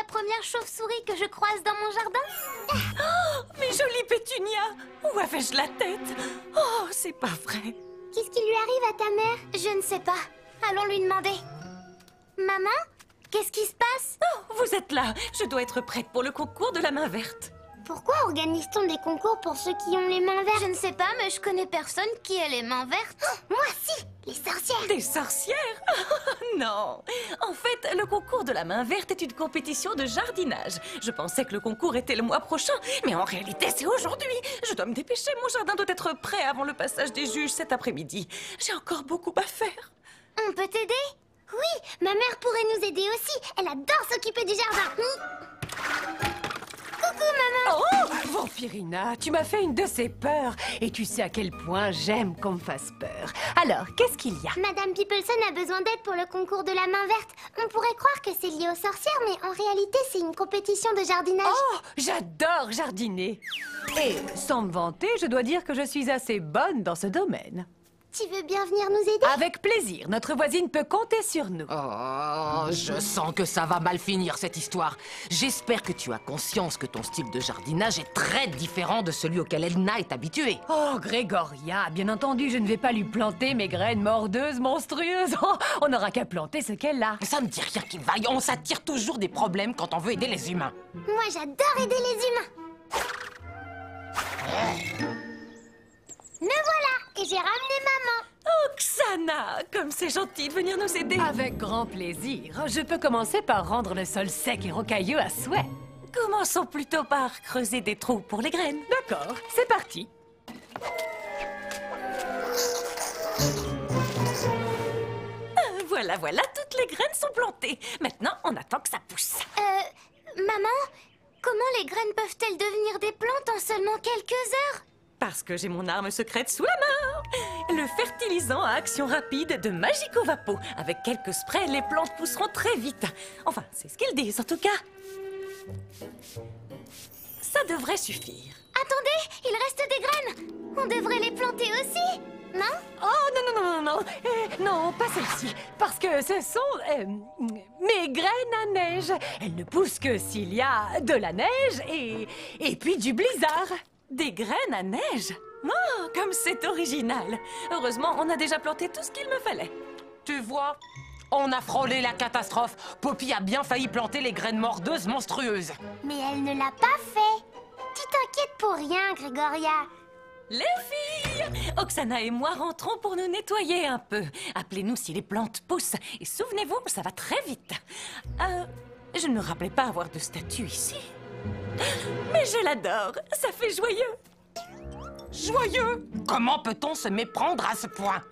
la première chauve-souris que je croise dans mon jardin. Oh, mes jolies pétunias! Où avais-je la tête? Oh, c'est pas vrai. Qu'est-ce qui lui arrive à ta mère? Je ne sais pas. Allons lui demander. Maman, qu'est-ce qui se passe? Oh, vous êtes là. Je dois être prête pour le concours de la main verte. Pourquoi organise-t-on des concours pour ceux qui ont les mains vertes? Je ne sais pas, mais je connais personne qui a les mains vertes. Oh, moi si! Les sorcières! Des sorcières? Oh, non! En fait, le concours de la main verte est une compétition de jardinage. Je pensais que le concours était le mois prochain, mais en réalité, c'est aujourd'hui. Je dois me dépêcher, mon jardin doit être prêt avant le passage des juges cet après-midi. J'ai encore beaucoup à faire. On peut t'aider? Oui, ma mère pourrait nous aider aussi. Elle adore s'occuper du jardin. Coucou, maman! Oh, Vampirina, tu m'as fait une de ces peurs. Et tu sais à quel point j'aime qu'on me fasse peur. Alors, qu'est-ce qu'il y a? Madame Peepleson a besoin d'aide pour le concours de la main verte. On pourrait croire que c'est lié aux sorcières, mais en réalité, c'est une compétition de jardinage. Oh, j'adore jardiner. Et sans me vanter, je dois dire que je suis assez bonne dans ce domaine. Tu veux bien venir nous aider? Avec plaisir, notre voisine peut compter sur nous. Oh, je sens que ça va mal finir cette histoire. J'espère que tu as conscience que ton style de jardinage est très différent de celui auquel Edna est habituée. Oh, Grégoria, bien entendu, je ne vais pas lui planter mes graines mordeuses, monstrueuses. Oh, on n'aura qu'à planter ce qu'elle a. Ça me dit rien qu'il vaille, on s'attire toujours des problèmes quand on veut aider les humains. Moi, j'adore aider les humains. Me voilà, et j'ai ramené maman. Oksana, comme c'est gentil de venir nous aider. Avec grand plaisir. Je peux commencer par rendre le sol sec et rocailleux à souhait. Commençons plutôt par creuser des trous pour les graines. D'accord, c'est parti. Voilà, voilà, toutes les graines sont plantées. Maintenant, on attend que ça pousse. Maman, comment les graines peuvent-elles devenir des plantes en seulement quelques heures? Parce que j'ai mon arme secrète sous la main. Le fertilisant à action rapide de Magico Vapo. Avec quelques sprays, les plantes pousseront très vite. Enfin, c'est ce qu'ils disent en tout cas. Ça devrait suffire. Attendez, il reste des graines. On devrait les planter aussi, non? Oh non, non, non, non, non. Non, pas celles-ci. Parce que ce sont mes graines à neige. Elles ne poussent que s'il y a de la neige et puis du blizzard. Des graines à neige? Oh, comme c'est original! Heureusement, on a déjà planté tout ce qu'il me fallait. Tu vois, on a frôlé la catastrophe. Poppy a bien failli planter les graines mordeuses monstrueuses. Mais elle ne l'a pas fait. Tu t'inquiètes pour rien, Grégoria. Les filles! Oksana et moi rentrons pour nous nettoyer un peu. Appelez-nous si les plantes poussent. Et souvenez-vous, ça va très vite. Je ne me rappelais pas avoir de statue ici. Mais je l'adore, ça fait joyeux. Joyeux? Comment peut-on se méprendre à ce point?